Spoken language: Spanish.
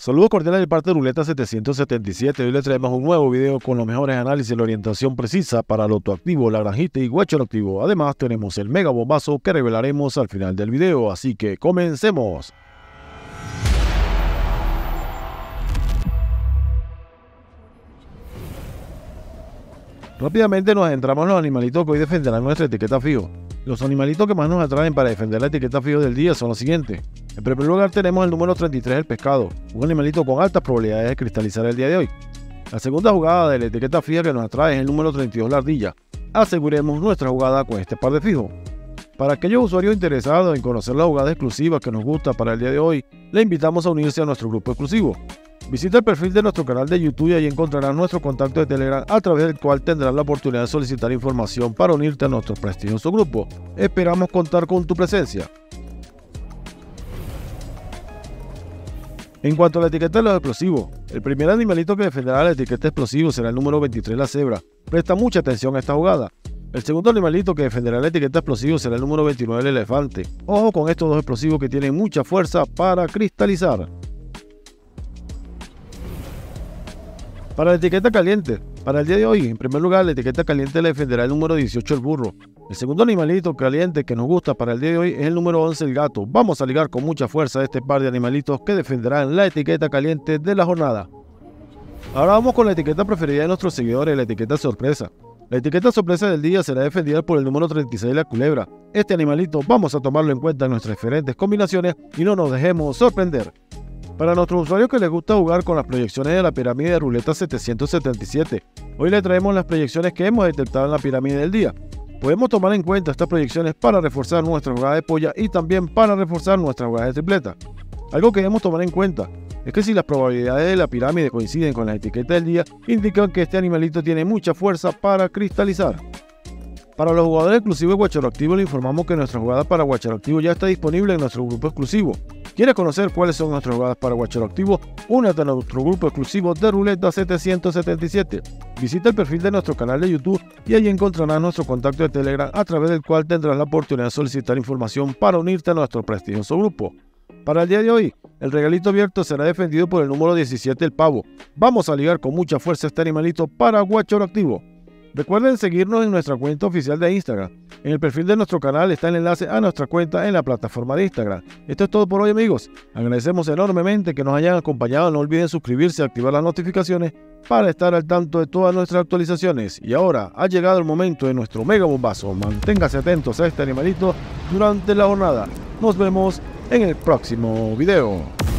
Saludos cordiales de parte de Ruleta 777. Hoy les traemos un nuevo video con los mejores análisis y la orientación precisa para Lotto Activo, La Granjita y Guácharo Activo. Además tenemos el mega bombazo que revelaremos al final del video, así que comencemos. Rápidamente nos adentramos en los animalitos que hoy defenderán nuestra etiqueta fijo. Los animalitos que más nos atraen para defender la etiqueta fijo del día son los siguientes. En primer lugar tenemos el número 33, el pescado, un animalito con altas probabilidades de cristalizar el día de hoy. La segunda jugada de la etiqueta fija que nos atrae es el número 32, la ardilla. Aseguremos nuestra jugada con este par de fijos. Para aquellos usuarios interesados en conocer la jugada exclusiva que nos gusta para el día de hoy, le invitamos a unirse a nuestro grupo exclusivo. Visita el perfil de nuestro canal de YouTube y ahí encontrarás nuestro contacto de Telegram, a través del cual tendrás la oportunidad de solicitar información para unirte a nuestro prestigioso grupo. Esperamos contar con tu presencia. En cuanto a la etiqueta de los explosivos, el primer animalito que defenderá la etiqueta explosivo será el número 23, la cebra. Presta mucha atención a esta jugada. El segundo animalito que defenderá la etiqueta explosivo será el número 29, el elefante. Ojo con estos dos explosivos que tienen mucha fuerza para cristalizar. Para la etiqueta caliente, para el día de hoy, en primer lugar la etiqueta caliente la defenderá el número 18, el burro. El segundo animalito caliente que nos gusta para el día de hoy es el número 11, el gato. Vamos a ligar con mucha fuerza a este par de animalitos que defenderán la etiqueta caliente de la jornada. Ahora vamos con la etiqueta preferida de nuestros seguidores, la etiqueta sorpresa. La etiqueta sorpresa del día será defendida por el número 36, la culebra. Este animalito vamos a tomarlo en cuenta en nuestras diferentes combinaciones y no nos dejemos sorprender. Para nuestros usuarios que les gusta jugar con las proyecciones de la pirámide de Ruleta 777, hoy les traemos las proyecciones que hemos detectado en la pirámide del día. Podemos tomar en cuenta estas proyecciones para reforzar nuestra jugada de polla y también para reforzar nuestra jugada de tripleta. Algo que debemos tomar en cuenta es que si las probabilidades de la pirámide coinciden con las etiquetas del día, indican que este animalito tiene mucha fuerza para cristalizar. Para los jugadores exclusivos de Guácharo Activo le informamos que nuestra jugada para Guácharo Activo ya está disponible en nuestro grupo exclusivo. ¿Quieres conocer cuáles son nuestras jugadas para Guácharo Activo? Únete a nuestro grupo exclusivo de Ruleta 777. Visita el perfil de nuestro canal de YouTube y allí encontrarás nuestro contacto de Telegram, a través del cual tendrás la oportunidad de solicitar información para unirte a nuestro prestigioso grupo. Para el día de hoy, el regalito abierto será defendido por el número 17, el pavo. Vamos a ligar con mucha fuerza a este animalito para Guácharo Activo. Recuerden seguirnos en nuestra cuenta oficial de Instagram. En el perfil de nuestro canal está el enlace a nuestra cuenta en la plataforma de Instagram. Esto es todo por hoy, amigos. Agradecemos enormemente que nos hayan acompañado. No olviden suscribirse y activar las notificaciones para estar al tanto de todas nuestras actualizaciones. Y ahora ha llegado el momento de nuestro mega bombazo. Manténgase atentos a este animalito durante la jornada. Nos vemos en el próximo video.